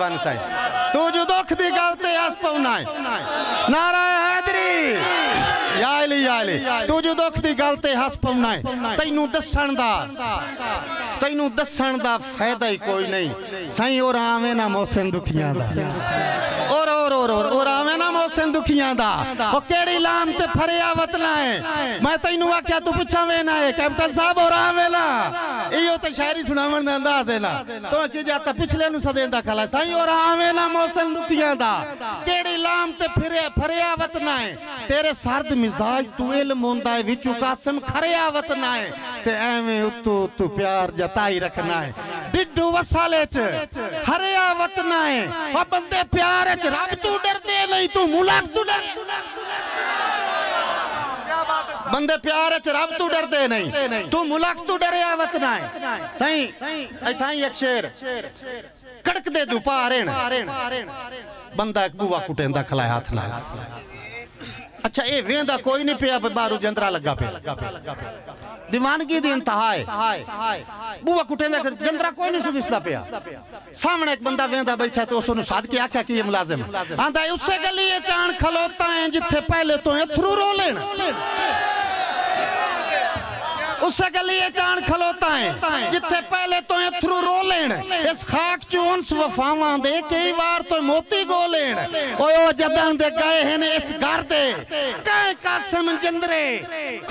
Bonsai तू जो दुख दी गलते हस पवनाए नारा हैदरी याली याली तू जो दुख दी गलते हस पवनाए तैनू दसण दा फायदा ही कोई नहीं साईं ओ रामे ना मोहसिन दुखियां दा ओ रामे ना मोहसिन दुखियां दा ओ केड़ी लाम ते फरिया वतला है मैं तैनू आख्या तू पिछा वेना है कैप्टन साहब ओ रामे ना इयो ते शायरी सुनावण दा अंदाज है ना तो कि जाता पिछले नु सदेंदा खला साईं ओ रामे ना मोहसिन दुखियां दा केड़ी लाम ते फरिया वतना है तेरे सर्द मिजाज तू इल्म होंदा है विचू कासम खरिया वतना है ते एवें उतू तू प्यार जताई रखना है डिड्डू वसाले च हरिया वतना है ओ बंदे प्यार च रब तू डरदे नहीं तू मुलाक तू डर बंदे प्यार च रब तू डरदे नहीं तू मुलाक तू डरया वतना है सही इथाई एक शेर कड़क दे दू पारेण बंदा एक बुआ कुटेंदा खलाए हाथ ना अच्छा ए वेंदा कोई नहीं पिया बारू जंतरा लगा पे दीवानगी दी इंतहा है बुआ कुटेंदा जंतरा कोई नहीं सुदिसदा पिया सामने एक बंदा वेंदा बैठा तो उसनु साध के आख्या कि ये मुलाजिम आंदा है उससे गली ये चांद खलोता है जिथे पहले तो एथरू रो लेना उससे गली ये चांद खलोता है जिथे पहले तो एथरू रो लेना इस खाक चोंस वफावा दे कई बार तो मोती गो लेना ओयो जदन दे गए हैं इस घर दे कह कासम जंदरे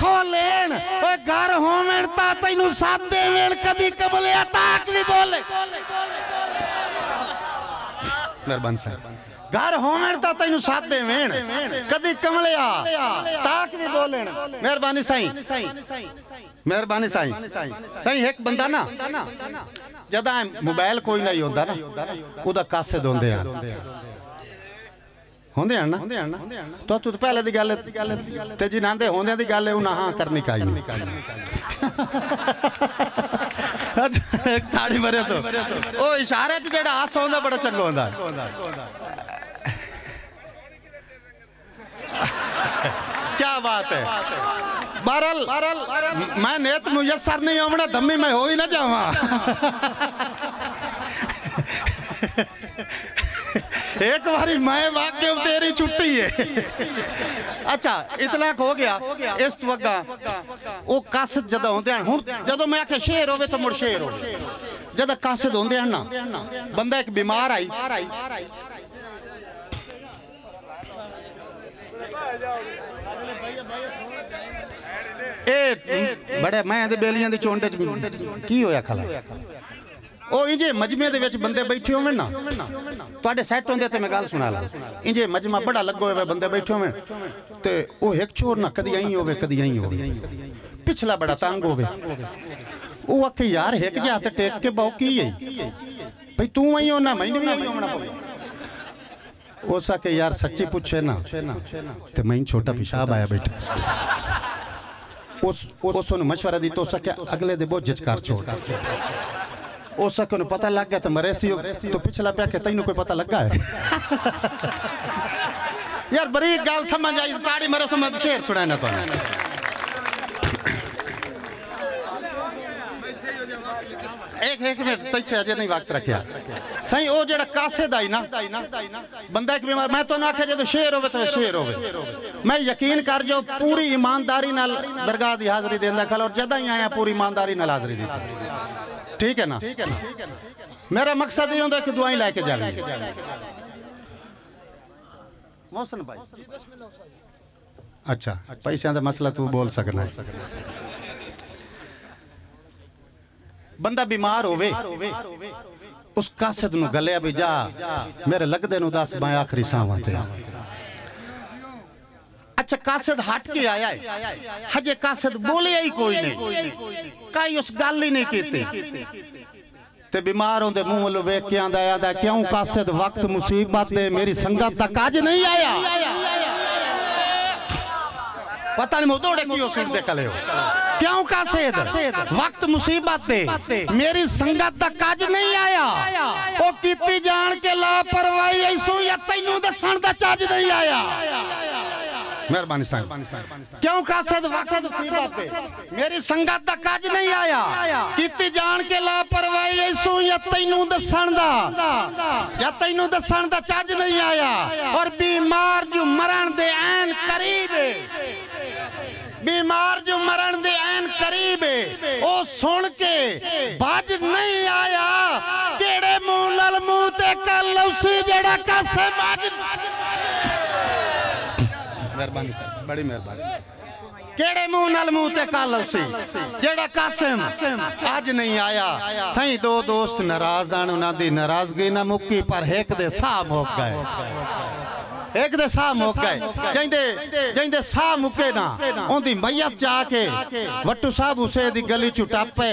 खो लेन ओ घर होवेन ता तैनू साथ देवेन कदी कबलिया ताक भी बोले मेहरबान साहब घर होवेन ता तैनू साथ देवेन कदी कमलिया ताक भी बोलेन मेहरबानी साईं मेहरबानी साईं साईं एक बंदा ना जदा मोबाइल कोई नहीं होंदा ना ओदा कासद होंदे हैं होंदे हैं ना तो तू पहले दी गल ते जी नांदे होंदे दी गल उना हां करनी काई अच्छा एक ताड़ी मारे तो ओ इशारे च जेड़ा हास होंदा बड़ा चंगा होंदा क्या बात है बहरल मैं नेत मुयसर नहीं आवना धम्मी मैं हो ही ना जावा एक बारी मैं वाक्य तेरी छुट्टी है अच्छा इतलाक हो गया इस वगा वो कासद जदा होंदे हैं हुन जदों मैं आखे शेर होवे तो मुड़ शेर हो जदा कासद होंदे हैं ना बंदा एक बीमार आई ए बड़े मैं दे बेलियां दे चोंटे च की होया खला ओ इंजे मजमे दे विच बंदे बैठे होवेन ना तवाडे सेट होंदे ते मैं गल सुना ला इंजे मजमा बड़ा लगो होवे बंदे बैठे होवेन ते ओ एक चोर ना कदी आई होवे कदी आई होवे पिछला बड़ा तंग होवे ओ आके यार एक जा ते टेक के बहु की है भाई तू आई हो ना मैनू भी आवना पवे ओ सके यार सच्ची पूछे ना ते मैं छोटा पेशाब आया बैठा उसने मशवरा दी तो सके अगले दे बहुत झिझकार छोड़ उस सके उन्हें पता लग गया तो मरेसी हो तो पिछला पे के तैनू कोई पता लग गया है यार बड़ी गाल समझ आई ताड़ी मरे सो मैं शेर सुनाए ना तो एक एक मिनट तैथे अजे नहीं वक्त रखया सही ओ जेड़ा कासद आई ना बंदा एक बीमार मैं तो ना आखे जे तो शेर होवे तो शेर होवे मैं यकीन कर जो पूरी ईमानदारी नाल दरगाह दी हाजिरी देंदा खल और जदा ही आया पूरी ईमानदारी नाल हाजिरी दी ठीक है ना मेरा मकसद ही होंदा कि दुआएं लेके जावे मोहसिन भाई जी बिस्मिल्लाह साहब अच्छा पैसा दा मसला तू बोल सकना है बंदा बीमार होवे उस कासद नु गलिया भी जा मेरे लगदे नु दस मैं आखरी सावां ते अच्छा कासद हट के आया है हजे कासद बोलिया ही कोई नहीं काई उस गल ही नहीं कीती ते बीमार होंदे मुंह लो वेख के आंदा क्यों कासद वक्त मुसीबत दे मेरी संगत तक आज नहीं आया पता नहीं मोदोड़े क्यों सिर दे कले हो क्यों कासद वक्त मुसीबत दे मेरी संगत तक आज नहीं आया ओ कीती जान के लापरवाही ऐसू या तैनू दसण दा चाज नहीं आया मेहरबानी साहब क्यों का मेरी संगत का काज नहीं आया कितनी जान के लापरवाही ऐसू या तैनू दसन दा चाज नहीं आया और बीमार जो मरण दे ऐन करीब ओ सुन के बाज नहीं आया केड़े मुंह लाल मुंह ते कल उसी जड़ा का से बाज मेहरबानी सर बड़ी मेहरबानी केड़े मुंह नाल मुंह ते कल उसी जेड़ा कासिम आज नहीं आया सही दो दोस्त नाराज आन उना दी नाराजगी ना मुक्की पर एक दे साह मुक गए जैंदे साह मुके ना उंदी मैयत चा के वट्टू साहब उसे दी गली चू टप्पे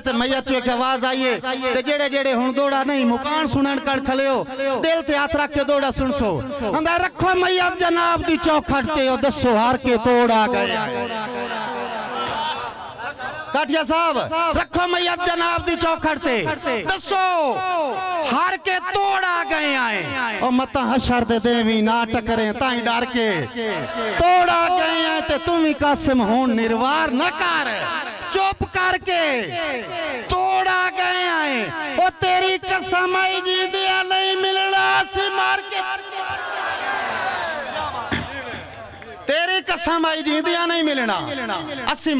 ते मैयत चो एक आवाज आई ते जेड़े जेड़े हुण दौड़ा नहीं मुकान सुनन कड़ खलेओ दिल ते हाथ रख के दौड़ा सुनसो आंदा रखो मैयत जनाब दी चौखट दसो हार के तोड़ा गया काठिया साहब रखो मैया जनाब दी चौखट दसो हार के तोड़ा गए आए और मता हशर दे देवी ना टकरे ताई डर के तोड़ा गए आए ते तुम ही कासिम हो निर्वार न कर चुप करके तोड़ा गए आए ओ तेरी कसम आई जी दिया नहीं मिलना से मार के तेरी कसम आई जींदिया नहीं मिलना असी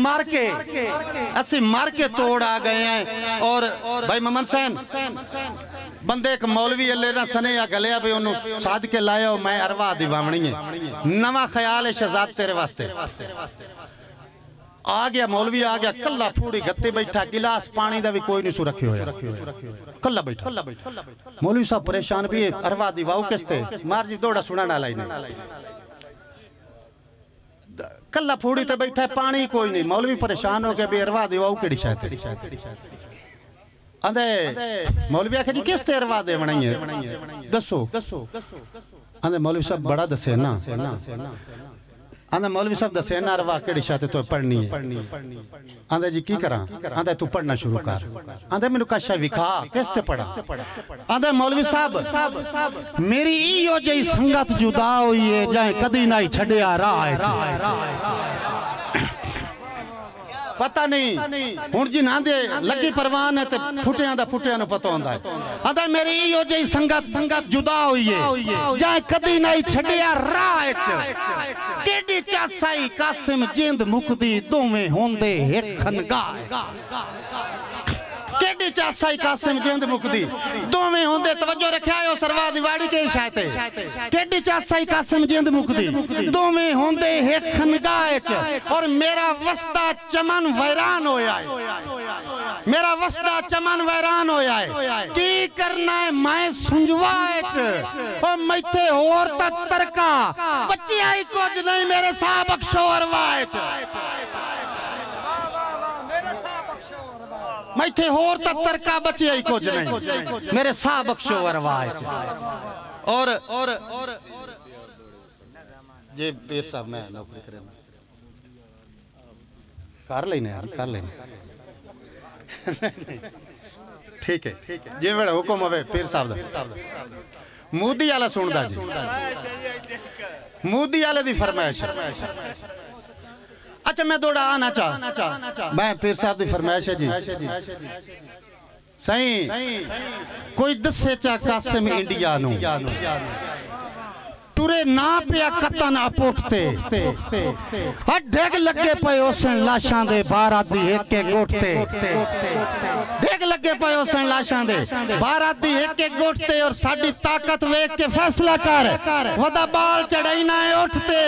मार के तोड़ आ गए हैं। और भाई ममन सैन बंदे एक मौलवी अल्ले ना सने या गलिया भी उन्होंने साध के लाया मैं अरवा दिवावनी है नवा ख्याल है शहजाद तेरे वास्ते आ गया मौलवी आ गया कल्ला फूड़ी गत्ते बैठा गिलास पानी दा भी कोई नहीं सु रखियो है कल्ला बैठा मौलवी साहब परेशान भी अरवा दिवाओ किसते मार जी दौड़ा सुना ना लाइने कल्ला फूड़ी ते बैठा पानी कोई नहीं मौलवी परेशान हो गया बेरवा देवाऊ केड़ी शायद अंदे मौलवी आखे जी किस तेरवा दे बनाई है दसो अंदे मौलवी साहब बड़ा दसे ना आंदा मौलवी साहब दसे ना अरवा केड़ी शायद तो पढ़नी है आंदा जी की करा आंदा तू पढ़ना शुरू कर आंदा मेनू काशा विखा किस ते पढ़ा आंदा मौलवी साहब मेरी इयो जई संगत जुदा होई है जाए कदी नहीं छड़या राह है पता नहीं हुण जी ना दे लगी परवान है ते फुटियां दा पता होंदा है आंदा मेरी इयो जई संगत जुदा होई है जाए कदी नहीं छड़या राह है केडी चासाई कासिम जिंद मुकदी दोवें होंदे एक खनगाह केडी चासाई कासिम गेंद मुकदी दोवें होंदे तवज्जो रखियो सरवा दिवाड़ी के शायते केडी चासाई कासिम गेंद मुकदी दोवें होंदे एक खनगाह च और मेरा वस्ता चमन वैरान होया है की करना है मैं सुंजवा च और मैथे होर तक तरका बच्चिया ही कुछ नहीं मेरे साहब अक्षोर वाए च मैथे होर तत्तर का बचिया ही कुछ नहीं मेरे साहब बख्शो वरवाए और ये पीर साहब मैं नौकरी करे कर लेने ठीक है जे वेड़ा हुक्म होवे पीर साहब दा मोदी वाला सुनदा जी मोदी वाले दी फरमाइश अच्छा मैं दौड़ा आना चाह मैं पीर साहब की फरमाइश है जी सही कोई दसे चा कासिम इंडिया नू तुरे ना पिया कतन अपोटते ढेग लगे पे ओसन लाशां दे बारात दी एक एक गोटते ढेग लगे पे ओसन लाशां दे बारात दी एक एक गोटते और साडी ताकत वेख के फैसला कर वदा बाल चढ़ाई ना उठते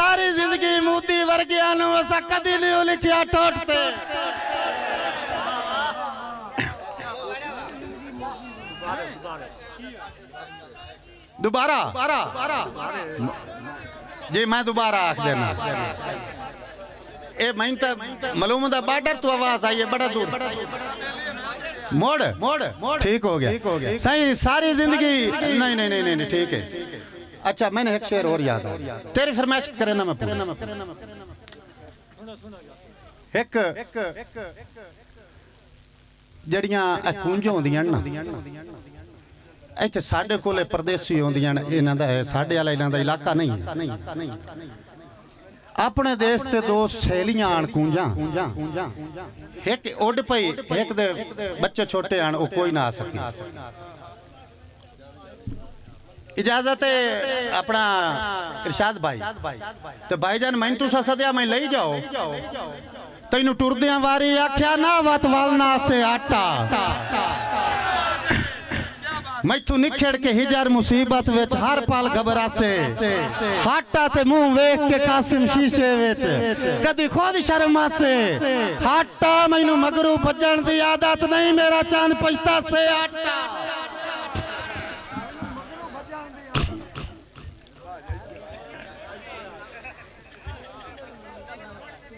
सारी जिंदगी मोदी वर्गियां नू असा कदी नहीं लिखिया टोटते दोबारा जी मैं दोबारा आख देना ए मैं तो मालूम दा बॉर्डर तो आवाज आई है बड़ा दूर मोड़ ठीक हो गया सही सारी जिंदगी नहीं ठीक है अच्छा मैंने एक शेर और याद आया तेरी फरमाइश करे ना मैं एक जड़ियां कुंज होंदियां ना इत्थे साढ़े कोले परदेसी आउंदियां ने, इन्हां दा है साढ़े वाला इन्हां दा इलाका नहीं है। अपने देश ते दो सहेलियां आण कूंजां, एक उड पई, एक दे बच्चे छोटे आण, ओ कोई ना आ सके। इजाजत है अपना इरशाद भाई ते भाईजान मैं तुसा सद्या, मैं लई जाओ तैनू टुरदियां वारी आख्या ना वत वालना से आटा, मैथू निखेड़ के हिजर मुसीबत विच हर पल घबरा से हाटा ते मुंह वेख के कासिम शीशे विच कदी खुद शर्मा से हाटा, मैनू मगरू भजन दी आदत नहीं मेरा चांद पछता से आटा।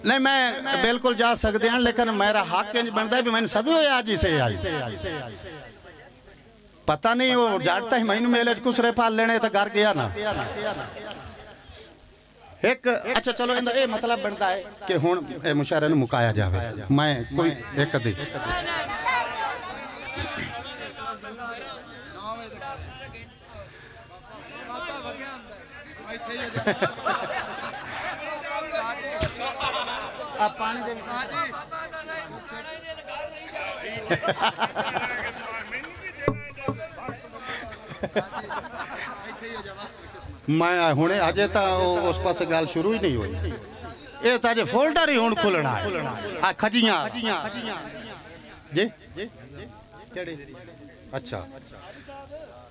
नहीं मैं बिल्कुल जा सकते हैं, लेकिन मेरा हक इंज बनता है भी मैंने सदू आज ही से आई, पता नहीं वो जाटता ही मैंने मेले कुछ रेफाल लेने तो घर गया ना एक। अच्छा चलो इंदा ये मतलब बनता है कि हूँ मुशायरे ने मुकाया जावे, मैं कोई एक दी मैं हुणे अजे तो उस पासे गल शुरू ही नहीं हुई, ये तो अजे फोल्डर ही हुण खुलना है। खजियां जी अच्छा